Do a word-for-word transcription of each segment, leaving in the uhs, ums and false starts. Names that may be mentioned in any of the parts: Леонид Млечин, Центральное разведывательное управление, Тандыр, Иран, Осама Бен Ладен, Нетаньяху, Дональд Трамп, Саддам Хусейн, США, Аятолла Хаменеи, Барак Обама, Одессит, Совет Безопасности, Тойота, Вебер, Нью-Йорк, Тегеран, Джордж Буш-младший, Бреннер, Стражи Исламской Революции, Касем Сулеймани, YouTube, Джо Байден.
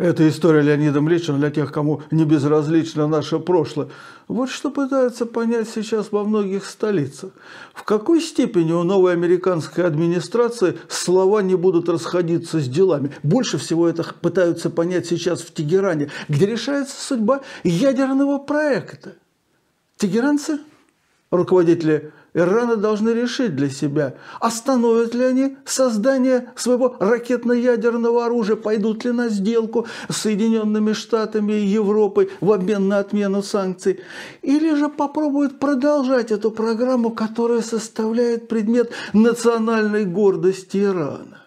Это история Леонида Млечина для тех, кому не безразлично наше прошлое. Вот что пытаются понять сейчас во многих столицах. В какой степени у новой американской администрации слова не будут расходиться с делами? Больше всего это пытаются понять сейчас в Тегеране, где решается судьба ядерного проекта. Тегеранцы, руководители Ирана, должны решить для себя, остановят ли они создание своего ракетно-ядерного оружия, пойдут ли на сделку с Соединенными Штатами и Европой в обмен на отмену санкций, или же попробуют продолжать эту программу, которая составляет предмет национальной гордости Ирана.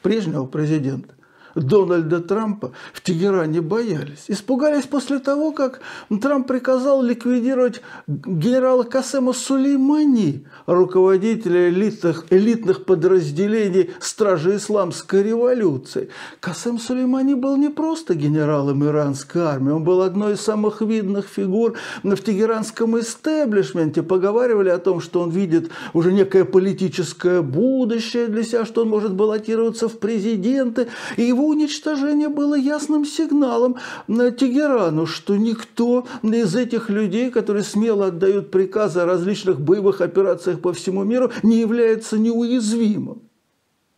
Прежнего президента Дональда Трампа в Тегеране боялись. Испугались после того, как Трамп приказал ликвидировать генерала Касема Сулеймани, руководителя элитных, элитных подразделений Стражи Исламской Революции. Касем Сулеймани был не просто генералом иранской армии, он был одной из самых видных фигур в тегеранском истеблишменте. Поговаривали о том, что он видит уже некое политическое будущее для себя, что он может баллотироваться в президенты, и его уничтожение было ясным сигналом Тегерану, что никто из этих людей, которые смело отдают приказы о различных боевых операциях по всему миру, не является неуязвимым.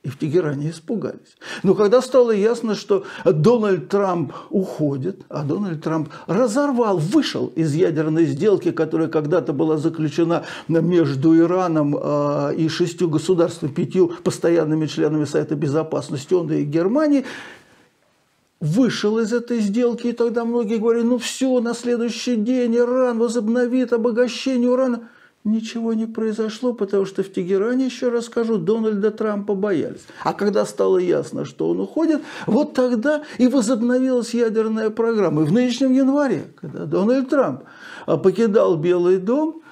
И в Тегеране испугались. Но когда стало ясно, что Дональд Трамп уходит, а Дональд Трамп разорвал, вышел из ядерной сделки, которая когда-то была заключена между Ираном и шестью государствами, пятью постоянными членами Совета Безопасности, он и Германии, вышел из этой сделки, и тогда многие говорили: ну все, на следующий день Иран возобновит обогащение урана. Ничего не произошло, потому что в Тегеране, еще раз скажу, Дональда Трампа боялись. А когда стало ясно, что он уходит, вот тогда и возобновилась ядерная программа. И в нынешнем январе, когда Дональд Трамп покидал Белый дом,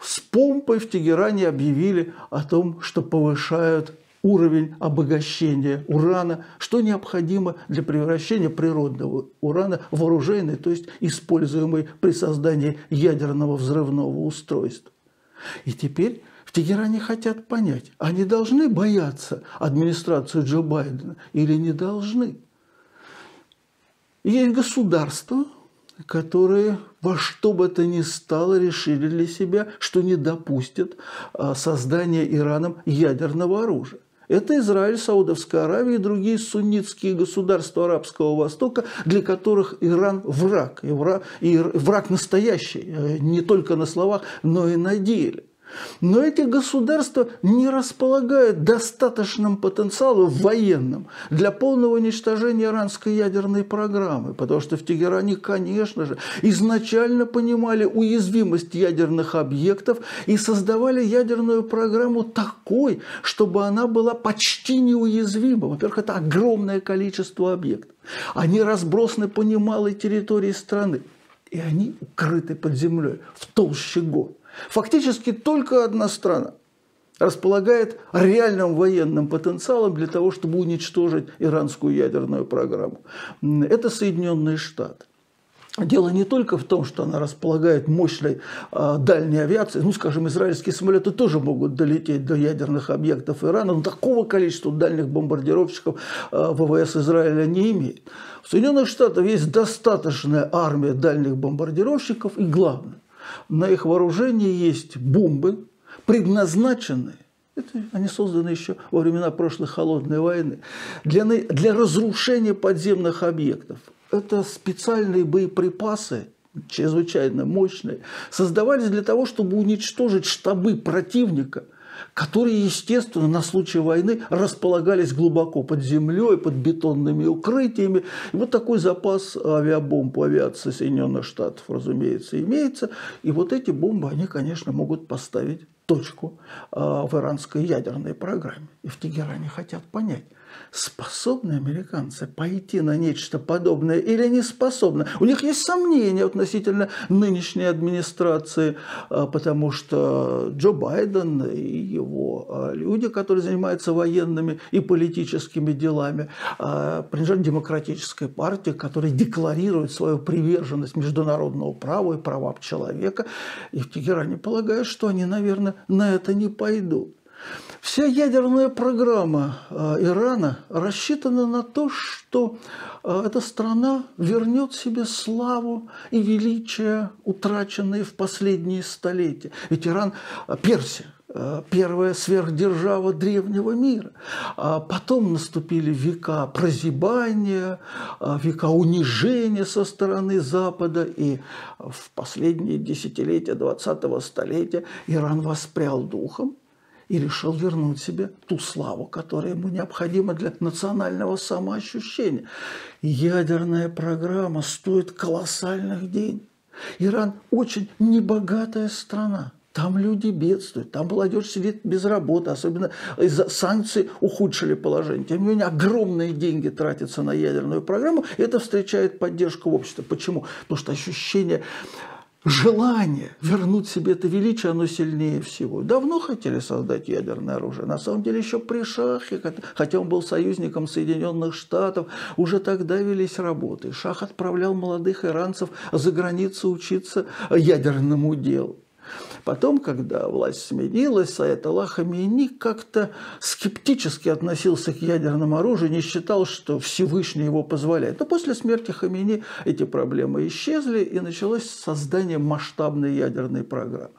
с помпой в Тегеране объявили о том, что повышают уровень обогащения урана, что необходимо для превращения природного урана в оружейный, то есть используемый при создании ядерного взрывного устройства. И теперь в Тегеране хотят понять, они должны бояться администрацию Джо Байдена или не должны. Есть государства, которые во что бы то ни стало решили для себя, что не допустят создания Ираном ядерного оружия. Это Израиль, Саудовская Аравия и другие суннитские государства Арабского Востока, для которых Иран враг, и враг, и враг настоящий, не только на словах, но и на деле. Но эти государства не располагают достаточным потенциалом военным для полного уничтожения иранской ядерной программы, потому что в Тегеране, конечно же, изначально понимали уязвимость ядерных объектов и создавали ядерную программу такой, чтобы она была почти неуязвима. Во-первых, это огромное количество объектов. Они разбросаны по немалой территории страны, и они укрыты под землей, в толще гор. Фактически только одна страна располагает реальным военным потенциалом для того, чтобы уничтожить иранскую ядерную программу. Это Соединенные Штаты. Дело не только в том, что она располагает мощной э, дальней авиацией. Ну, скажем, израильские самолеты тоже могут долететь до ядерных объектов Ирана, но такого количества дальних бомбардировщиков э, ВВС Израиля не имеет. В Соединенных Штатах есть достаточная армия дальних бомбардировщиков, и главное, на их вооружении есть бомбы, предназначенные, это они созданы еще во времена прошлой холодной войны, для, для разрушения подземных объектов. Это специальные боеприпасы, чрезвычайно мощные, создавались для того, чтобы уничтожить штабы противника, которые, естественно, на случай войны располагались глубоко под землей, под бетонными укрытиями. И вот такой запас авиабомб у авиации Соединенных Штатов, разумеется, имеется. И вот эти бомбы, они, конечно, могут поставить точку в иранской ядерной программе. И в Тегеране хотят понять, способны американцы пойти на нечто подобное или не способны. У них есть сомнения относительно нынешней администрации, потому что Джо Байден и его люди, которые занимаются военными и политическими делами, принадлежат демократической партии, которая декларирует свою приверженность международному праву и правам человека. И в Тегеране полагают, что они, наверное, на это не пойдут. Вся ядерная программа Ирана рассчитана на то, что эта страна вернет себе славу и величие, утраченные в последние столетия. Ведь Иран, Персия, первая сверхдержава древнего мира. Потом наступили века прозябания, века унижения со стороны Запада. И в последние десятилетия двадцатого столетия Иран воспрял духом и решил вернуть себе ту славу, которая ему необходима для национального самоощущения. Ядерная программа стоит колоссальных денег. Иран очень небогатая страна. Там люди бедствуют, там молодежь сидит без работы, особенно из-за санкций ухудшили положение. Тем не менее, огромные деньги тратятся на ядерную программу, и это встречает поддержку общества. Почему? Потому что ощущение, желание вернуть себе это величие, оно сильнее всего. Давно хотели создать ядерное оружие, на самом деле еще при Шахе, хотя он был союзником Соединенных Штатов, уже тогда велись работы. Шах отправлял молодых иранцев за границу учиться ядерному делу. Потом, когда власть сменилась, Аятолла Хаменеи как-то скептически относился к ядерному оружию, не считал, что Всевышний его позволяет. Но после смерти Хаменеи эти проблемы исчезли, и началось создание масштабной ядерной программы.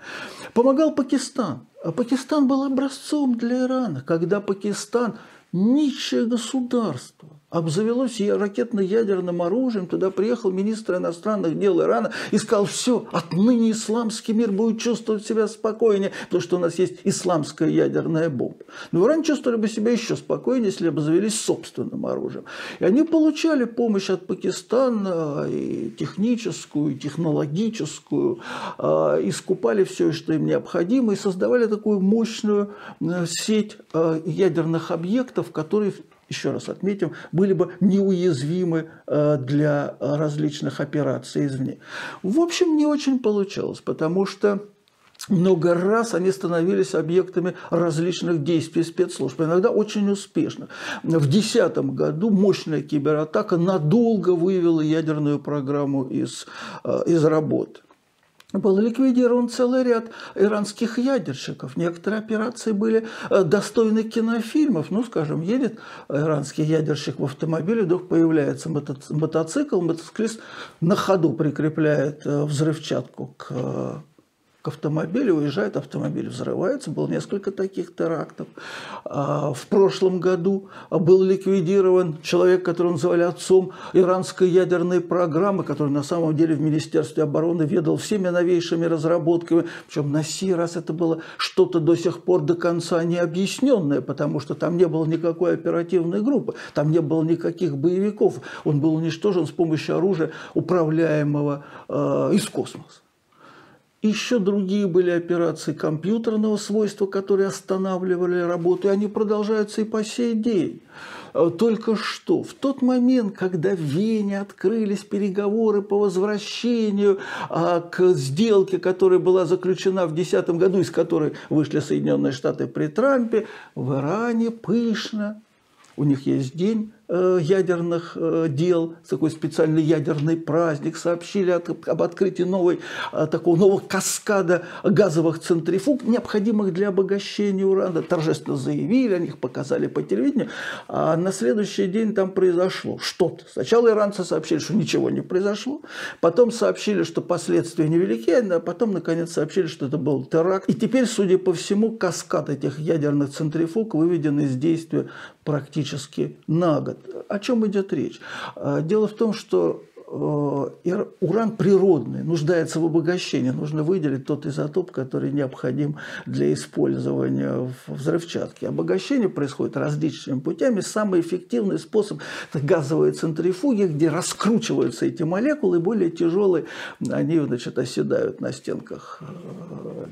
Помогал Пакистан. Пакистан был образцом для Ирана, когда Пакистан, нищее государство, обзавелось ракетно-ядерным оружием, туда приехал министр иностранных дел Ирана и сказал: все, отныне исламский мир будет чувствовать себя спокойнее, потому что у нас есть исламская ядерная бомба. Но Иран чувствовали бы себя еще спокойнее, если бы обзавелись собственным оружием. И они получали помощь от Пакистана, и техническую, и технологическую, и скупали все, что им необходимо, и создавали такую мощную сеть ядерных объектов, которые... еще раз отметим, были бы неуязвимы для различных операций извне. В общем, не очень получалось, потому что много раз они становились объектами различных действий спецслужб, иногда очень успешно. В две тысячи десятом году мощная кибератака надолго вывела ядерную программу из, из работы. Был ликвидирован целый ряд иранских ядерщиков. Некоторые операции были достойны кинофильмов. Ну, скажем, едет иранский ядерщик в автомобиле, вдруг появляется мотоцикл, мотоциклист на ходу прикрепляет взрывчатку к... к автомобилю, уезжает, автомобиль взрывается. Было несколько таких терактов. В прошлом году был ликвидирован человек, которого называли отцом иранской ядерной программы, который на самом деле в Министерстве обороны ведал всеми новейшими разработками. Причем на сей раз это было что-то до сих пор до конца необъясненное, потому что там не было никакой оперативной группы, там не было никаких боевиков. Он был уничтожен с помощью оружия, управляемого из космоса. Еще другие были операции компьютерного свойства, которые останавливали работу, и они продолжаются и по сей день. Только что, в тот момент, когда в Вене открылись переговоры по возвращению а, к сделке, которая была заключена в две тысячи десятом году, из которой вышли Соединенные Штаты при Трампе, в Иране пышно, у них есть день ядерных дел, такой специальный ядерный праздник, сообщили об открытии новой, такого нового каскада газовых центрифуг, необходимых для обогащения урана. Торжественно заявили, о них показали по телевидению. А на следующий день там произошло что-то. Сначала иранцы сообщили, что ничего не произошло. Потом сообщили, что последствия невелики. А потом, наконец, сообщили, что это был теракт. И теперь, судя по всему, каскад этих ядерных центрифуг выведен из действия практически на год. О чем идет речь? Дело в том, что уран природный, нуждается в обогащении. Нужно выделить тот изотоп, который необходим для использования в взрывчатке. Обогащение происходит различными путями. Самый эффективный способ – это газовые центрифуги, где раскручиваются эти молекулы, более тяжелые, они, значит, оседают на стенках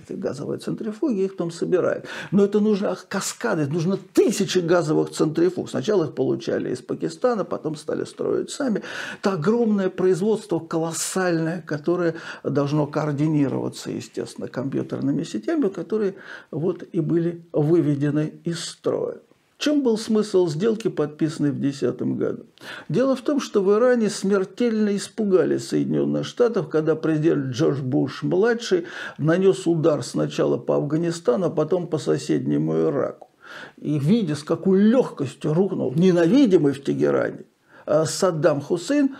газовой центрифуги, их там собирают. Но это нужно каскады, нужно тысячи газовых центрифуг. Сначала их получали из Пакистана, потом стали строить сами. Это огромное производство, колоссальное, которое должно координироваться, естественно, компьютерными сетями, которые вот и были выведены из строя. В чем был смысл сделки, подписанной в две тысячи десятом году? Дело в том, что в Иране смертельно испугались Соединенных Штатов, когда президент Джордж Буш-младший нанес удар сначала по Афганистану, а потом по соседнему Ираку. И видя, с какой легкостью рухнул ненавидимый в Тегеране Саддам Хусейн,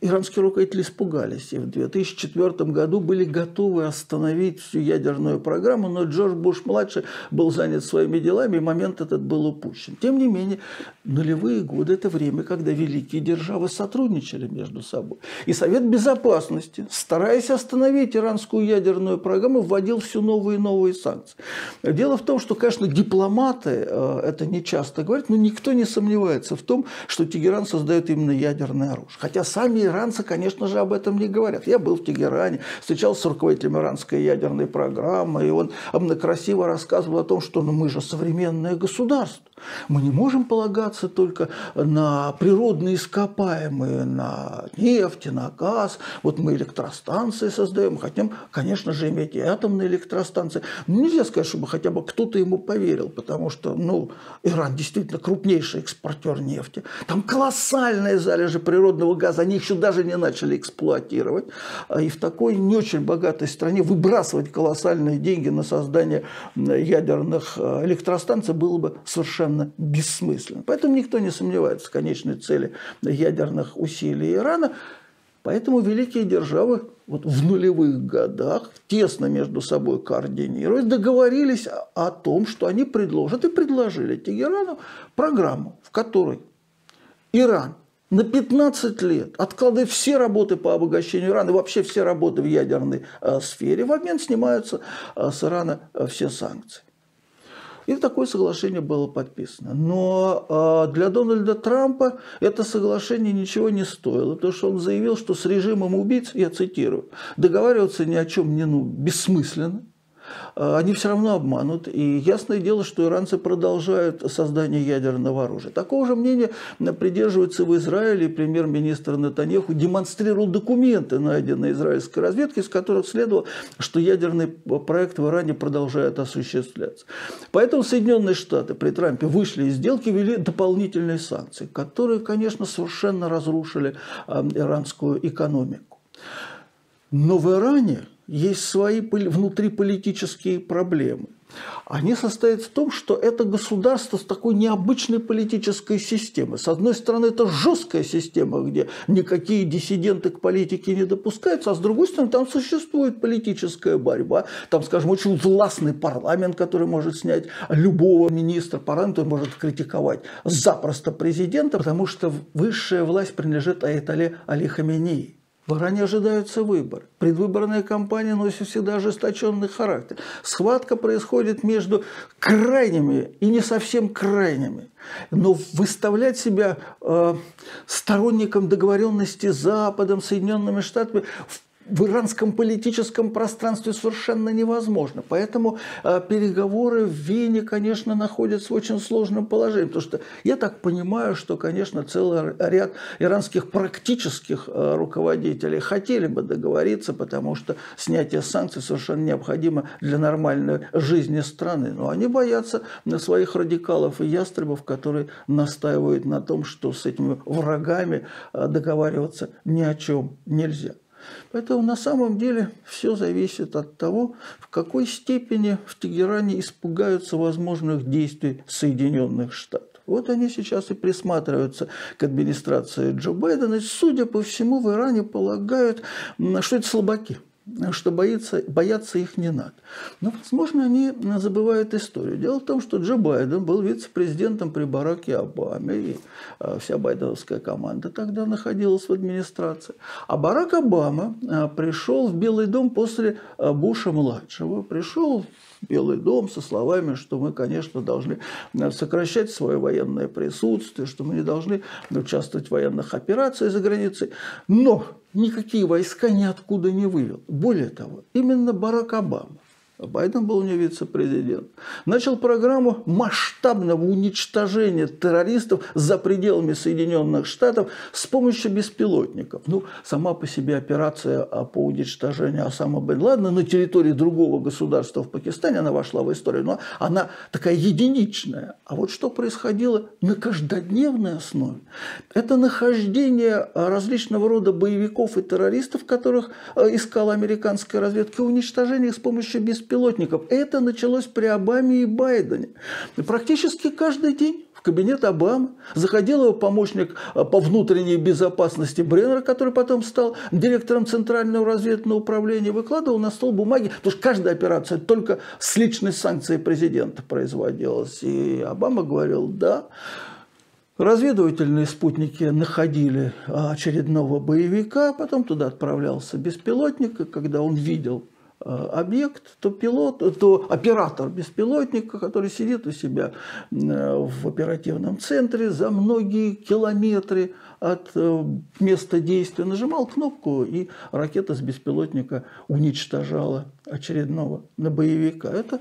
иранские руководители испугались. И в две тысячи четвёртом году были готовы остановить всю ядерную программу, но Джордж Буш-младший был занят своими делами, и момент этот был упущен. Тем не менее, нулевые годы – это время, когда великие державы сотрудничали между собой. И Совет Безопасности, стараясь остановить иранскую ядерную программу, вводил все новые и новые санкции. Дело в том, что, конечно, дипломаты это не часто говорят, но никто не сомневается в том, что Тегеран создает именно ядерное оружие. Хотя сами иранцы, конечно же, об этом не говорят. Я был в Тегеране, встречался с руководителем иранской ядерной программы, и он красиво рассказывал о том, что ну, мы же современное государство. Мы не можем полагаться только на природные ископаемые, на нефть, на газ. Вот мы электростанции создаем, хотим, конечно же, иметь и атомные электростанции. Но нельзя сказать, чтобы хотя бы кто-то ему поверил, потому что ну, Иран действительно крупнейший экспортер нефти. Там колоссальные залежи природного газа, они еще даже не начали эксплуатировать. И в такой не очень богатой стране выбрасывать колоссальные деньги на создание ядерных электростанций было бы совершенно бессмысленно. Поэтому никто не сомневается в конечной цели ядерных усилий Ирана. Поэтому великие державы вот в нулевых годах тесно между собой координировались, договорились о том, что они предложат, и предложили Тегерану программу, в которой Иран на пятнадцать лет откладывая все работы по обогащению Ирана, вообще все работы в ядерной сфере, в обмен снимаются с Ирана все санкции. И такое соглашение было подписано. Но для Дональда Трампа это соглашение ничего не стоило, потому что он заявил, что с режимом убийц, я цитирую, договариваться ни о чем не ну, бессмысленно. Они все равно обманут. И ясное дело, что иранцы продолжают создание ядерного оружия. Такого же мнения придерживаются в Израиле. Премьер-министр Нетаньяху демонстрировал документы, найденные израильской разведкой, из которых следовало, что ядерный проект в Иране продолжает осуществляться. Поэтому Соединенные Штаты при Трампе вышли из сделки, ввели дополнительные санкции, которые, конечно, совершенно разрушили иранскую экономику. Но в Иране есть свои внутриполитические проблемы. Они состоят в том, что это государство с такой необычной политической системой. С одной стороны, это жесткая система, где никакие диссиденты к политике не допускаются, а с другой стороны, там существует политическая борьба. Там, скажем, очень властный парламент, который может снять любого министра парламента, может критиковать запросто президента, потому что высшая власть принадлежит Аятолле Хаменеи. В Иране ожидаются выборы. Предвыборная кампания носит всегда ожесточенный характер. Схватка происходит между крайними и не совсем крайними. Но выставлять себя э, сторонником договоренности с Западом, Соединенными Штатами в В иранском политическом пространстве совершенно невозможно. Поэтому э, переговоры в Вене, конечно, находятся в очень сложном положении. Потому что я так понимаю, что, конечно, целый ряд иранских практических э, руководителей хотели бы договориться, потому что снятие санкций совершенно необходимо для нормальной жизни страны. Но они боятся своих радикалов и ястребов, которые настаивают на том, что с этими врагами э, договариваться ни о чем нельзя. Поэтому на самом деле все зависит от того, в какой степени в Тегеране испугаются возможных действий Соединенных Штатов. Вот они сейчас и присматриваются к администрации Джо Байдена. И, судя по всему, в Иране полагают, что это слабаки, что боится, бояться их не надо. Но, возможно, они забывают историю. Дело в том, что Джо Байден был вице-президентом при Бараке Обаме, и вся байденовская команда тогда находилась в администрации. А Барак Обама пришел в Белый дом после Буша-младшего, пришел в Белый дом со словами, что мы, конечно, должны сокращать свое военное присутствие, что мы не должны участвовать в военных операциях за границей. Но никакие войска ниоткуда не вывел. Более того, именно Барак Обама, Байден был у него вице-президент, начал программу масштабного уничтожения террористов за пределами Соединенных Штатов с помощью беспилотников. Ну, сама по себе операция по уничтожению Осама Бен Ладена на территории другого государства в Пакистане, она вошла в историю, но она такая единичная. А вот что происходило на каждодневной основе, это нахождение различного рода боевиков и террористов, которых искала американская разведка, и уничтожение их с помощью беспилотников. беспилотников. Это началось при Обаме и Байдене. Практически каждый день в кабинет Обамы заходил его помощник по внутренней безопасности Бреннер, который потом стал директором Центрального разведывательного управления, выкладывал на стол бумаги, потому что каждая операция только с личной санкцией президента производилась. И Обама говорил «да». Разведывательные спутники находили очередного боевика, потом туда отправлялся беспилотник, и когда он видел объект, то, пилот, то оператор беспилотника, который сидит у себя в оперативном центре за многие километры от места действия, нажимал кнопку, и ракета с беспилотника уничтожала очередного боевика. Это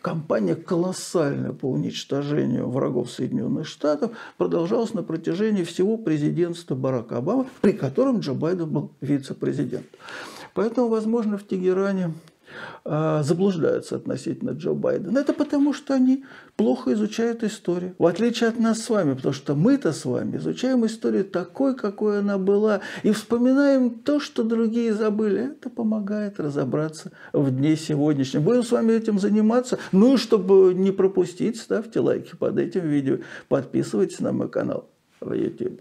кампания колоссальная по уничтожению врагов Соединенных Штатов продолжалась на протяжении всего президентства Барака Обамы, при котором Джо Байден был вице-президентом. Поэтому, возможно, в Тегеране заблуждаются относительно Джо Байдена. Это потому, что они плохо изучают историю. В отличие от нас с вами, потому что мы-то с вами изучаем историю такой, какой она была, и вспоминаем то, что другие забыли. Это помогает разобраться в дне сегодняшнем. Будем с вами этим заниматься. Ну и чтобы не пропустить, ставьте лайки под этим видео, подписывайтесь на мой канал в YouTube.